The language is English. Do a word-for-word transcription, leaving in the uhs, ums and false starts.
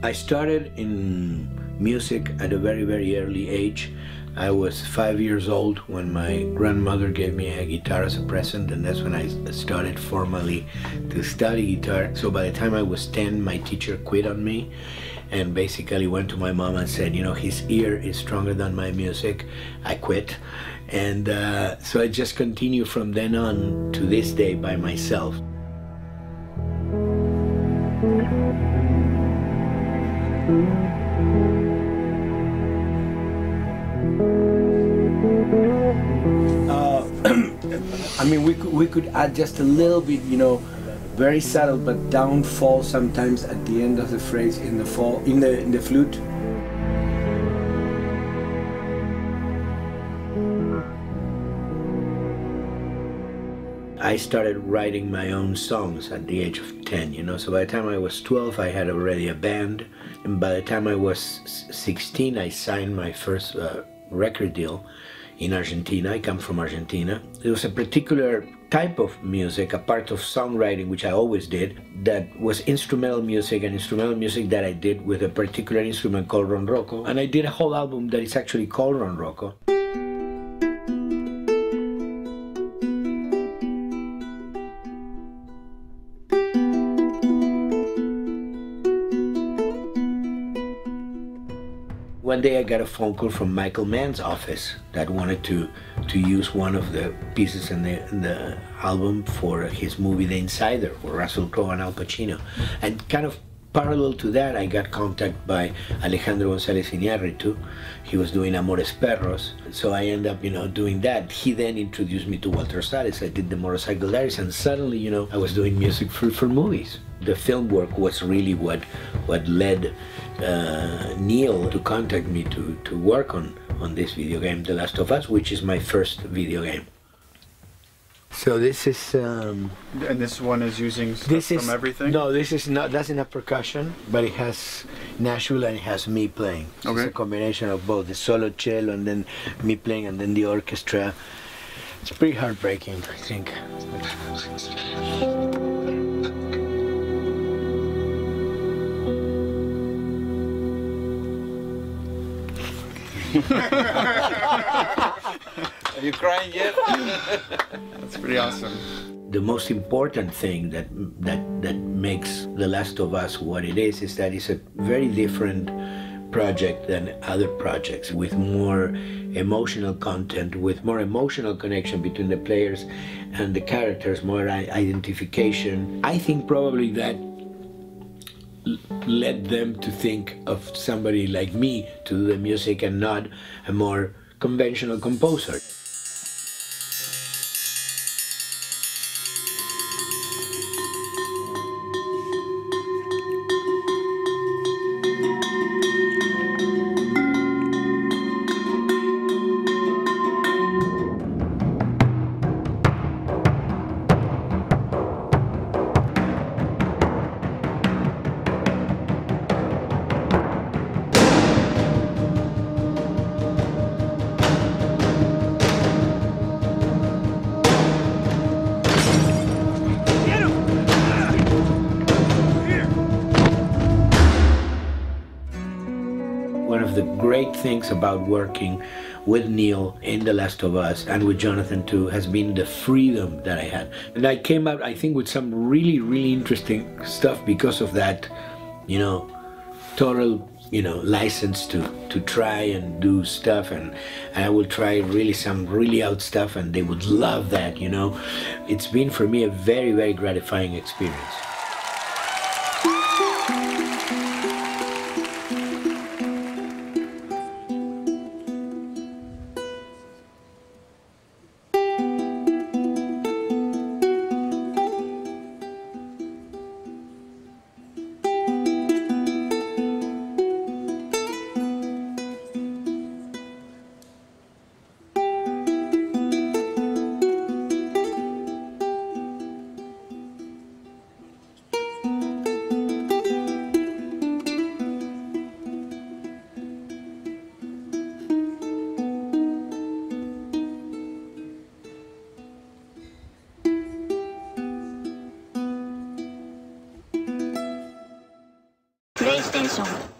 I started in music at a very, very early age. I was five years old when my grandmother gave me a guitar as a present, and that's when I started formally to study guitar. So by the time I was ten, my teacher quit on me and basically went to my mom and said, you know, his ear is stronger than my music. I quit. And uh, so I just continued from then on to this day by myself. Uh, I mean, we could, we could add just a little bit, you know, very subtle, but downfall sometimes at the end of the phrase in the fall, in the in the flute. I started writing my own songs at the age of ten, you know, so by the time I was twelve, I had already a band. And by the time I was sixteen, I signed my first uh, record deal in Argentina. I come from Argentina. It was a particular type of music, a part of songwriting, which I always did, that was instrumental music, and instrumental music that I did with a particular instrument called Ronroco. And I did a whole album that is actually called Ronroco. One day I got a phone call from Michael Mann's office that wanted to, to use one of the pieces in the, in the album for his movie The Insider, for Russell Crowe and Al Pacino. And kind of parallel to that, I got contact by Alejandro González Iñárritu. He was doing Amores Perros, so I ended up, you know, doing that. He then introduced me to Walter Salles. I did The Motorcycle Diaries, and suddenly, you know, I was doing music for, for movies. The film work was really what, what led Uh, Neil to contact me to, to work on, on this video game, The Last of Us, which is my first video game. So this is... Um, and this one is using stuff this is, from everything? No, this is not, doesn't have percussion, but it has Nashville and it has me playing. So okay. It's a combination of both, the solo cello and then me playing and then the orchestra. It's pretty heartbreaking, I think. Are you crying yet? That's pretty awesome. The most important thing that, that, that makes The Last of Us what it is, is that it's a very different project than other projects, with more emotional content, with more emotional connection between the players and the characters, more identification. I think probably that led them to think of somebody like me to do the music and not a more conventional composer. Things about working with Neil in The Last of Us and with Jonathan too has been the freedom that I had, and I came out, I think, with some really really interesting stuff because of that, you know, total, you know, license to to try and do stuff, and, and I will try really some really out stuff, and they would love that, you know. It's been for me a very very gratifying experience. PlayStation.